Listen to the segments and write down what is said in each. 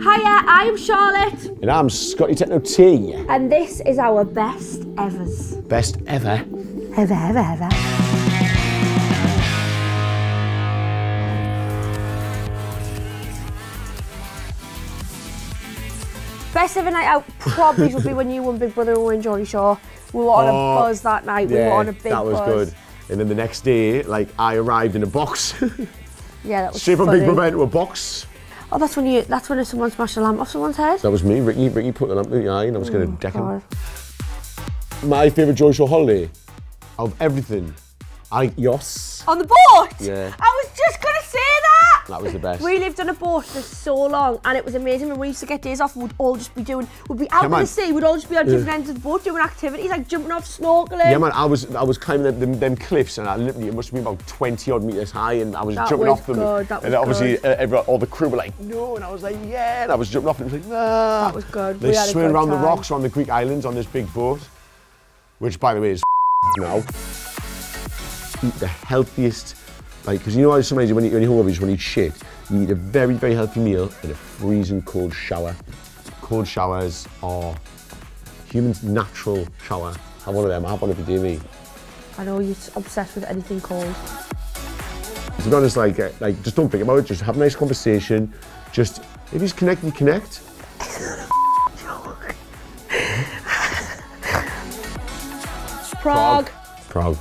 Hiya, I'm Charlotte. And I'm Scotty T. And this is our best evers. Best ever? Ever, ever, ever. Best ever night out probably would be when you won Big Brother and we were in Geordie Shore. We were on a buzz that night, we were on a big buzz. That was good. And then the next day, like, I arrived in a box. Yeah, that was straight from Big Brother into a box. Oh, that's when someone smashed a lamp off someone's head. That was me, Ricky. Ricky put the lamp in the eye and I was going to deck him. My favourite Geordie Shore holiday of everything, yachts. On the boat? Yeah. I was just going to say that. That was the best. We lived on a boat for so long and it was amazing. When we used to get days off, we'd all just be doing, we'd be out in the sea, we'd all just be on different ends of the boat doing activities like jumping off, snorkelling. Yeah, man, I was climbing them cliffs and I literally, it must have been about 20 odd metres high and I was jumping off them. And obviously all the crew were like, no, and I was like, yeah, and I was jumping off and it was like, nah. That was good. They swim around the rocks on the Greek islands on this big boat, which by the way is now. Eat the healthiest, like, because you know how sometimes when you're hungover, just when you eat shit, you eat a very, very healthy meal and a freezing cold shower. Cold showers are humans' natural shower. Have one of them, I have one every day, me. I know, you're obsessed with anything cold. To be honest, like, just don't think about it, just have a nice conversation. Just, if you just connect, you connect. Prague. Prague.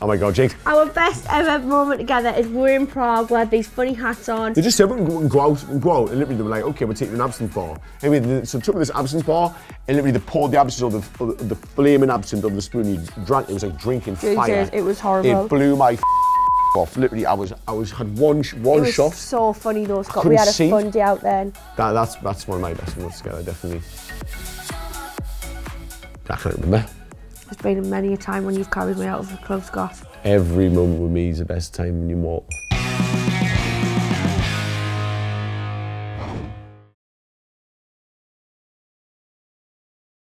Oh my God, Jake. Our best ever moment together is we're in Prague, we had these funny hats on. They just said, go out, and literally they were like, okay, we'll take you an absinthe bar. Anyway, so took this absinthe bar, and literally they poured the absinthe or the flaming absinthe on the spoon, and you drank, it was like drinking fire. It was horrible. It blew my off. Literally, I had one shot. It was so funny though, Scott. We had a fun day out then. That's one of my best moments together, definitely. I can't remember. There's been many a time when you've carried me out of the club, Scott. Every moment with me is the best time when you walk.